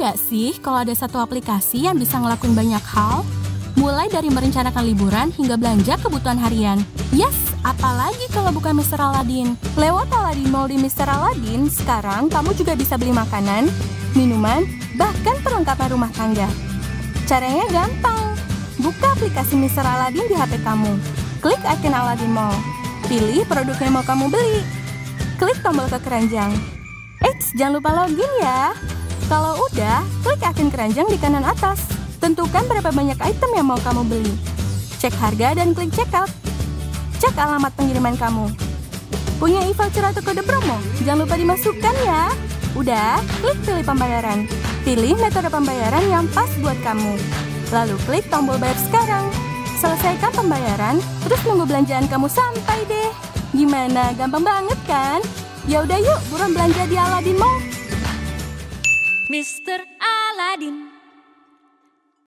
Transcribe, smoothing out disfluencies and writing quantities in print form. nggak sih kalau ada satu aplikasi yang bisa ngelakuin banyak hal? Mulai dari merencanakan liburan hingga belanja kebutuhan harian. Yes, apalagi kalau bukan Mister Aladin. Lewat AladinMall di Mister Aladin, sekarang kamu juga bisa beli makanan, minuman, bahkan perlengkapan rumah tangga. Caranya gampang. Buka aplikasi Mister Aladin di HP kamu. Klik icon AladinMall. Pilih produk yang mau kamu beli. Klik tombol ke keranjang. Eits, jangan lupa login ya. Kalau udah, klik icon keranjang di kanan atas. Tentukan berapa banyak item yang mau kamu beli. Cek harga dan klik checkout. Cek alamat pengiriman kamu. Punya e-voucher atau kode promo? Jangan lupa dimasukkan ya. Udah, klik pilih pembayaran. Pilih metode pembayaran yang pas buat kamu. Lalu klik tombol bayar sekarang. Selesaikan pembayaran, terus nunggu belanjaan kamu sampai deh. Gimana? Gampang banget kan? Ya udah yuk, buruan belanja di AladinMall. Mister Aladin.